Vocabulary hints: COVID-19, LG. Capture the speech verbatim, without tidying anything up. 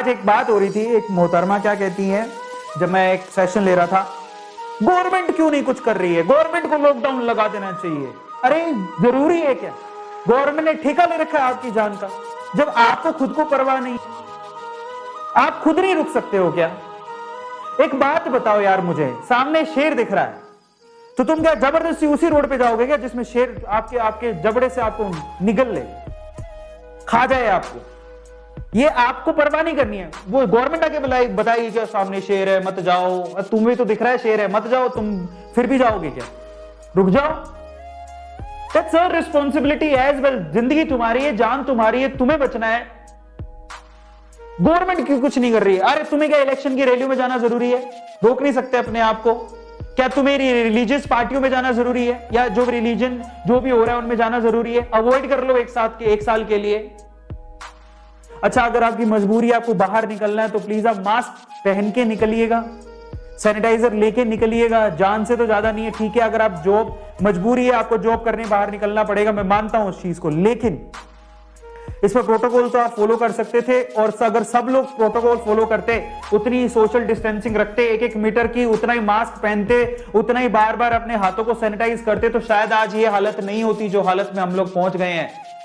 आज एक बात हो रही थी, एक मोहतरमा क्या कहती है, जब मैं एक सेशन ले रहा था, गवर्नमेंट क्यों नहीं कुछ कर रही है, गवर्नमेंट को लॉकडाउन लगा देना चाहिए। अरे जरूरी है क्या? गवर्नमेंट ने ठेका ले रखा है आपकी जान का, जब आपको खुद को परवाह नहीं, आप खुद नहीं रुक सकते हो क्या? एक बात बताओ यार, मुझे सामने शेर दिख रहा है तो तुम क्या जबरदस्ती उसी रोड पे जाओगे क्या जिसमें शेर आपके आपके जबड़े से आपको निगल ले, खा जाए आपको? ये आपको परवाह नहीं करनी है। वो गवर्नमेंट आके बताएगी क्या सामने शेर है मत जाओ, तुम्हें तो दिख रहा है शेर है मत जाओ, तुम फिर भी जाओगे क्या? रुक जाओ। That's a responsibility as well. जिंदगी तुम्हारी है, जान तुम्हारी है, तुम्हें बचना है। गवर्नमेंट क्यों कुछ नहीं कर रही है? अरे तुम्हें क्या इलेक्शन की रैलियों में जाना जरूरी है? रोक नहीं सकते अपने आप को क्या? तुम्हें रिलीजियस पार्टियों में जाना जरूरी है, या जो रिलीजन जो भी हो रहा है उनमें जाना जरूरी है? अवॉइड कर लो एक साथ के एक साल के लिए। अच्छा, अगर आपकी मजबूरी आपको बाहर निकलना है तो प्लीज आप मास्क पहन के निकलिएगा, सैनिटाइजर लेके निकलिएगा, जान से तो ज्यादा नहीं है। ठीक है, अगर आप जॉब मजबूरी है आपको जॉब करने बाहर निकलना पड़ेगा, मैं मानता हूं उस चीज को, लेकिन इस पर प्रोटोकॉल तो आप फॉलो कर सकते थे। और अगर सब लोग प्रोटोकॉल फॉलो करते, उतनी सोशल डिस्टेंसिंग रखते, एक एक मीटर की, उतना ही मास्क पहनते, उतना ही बार बार अपने हाथों को सैनिटाइज करते, तो शायद आज ये हालत नहीं होती जो हालत में हम लोग पहुंच गए हैं।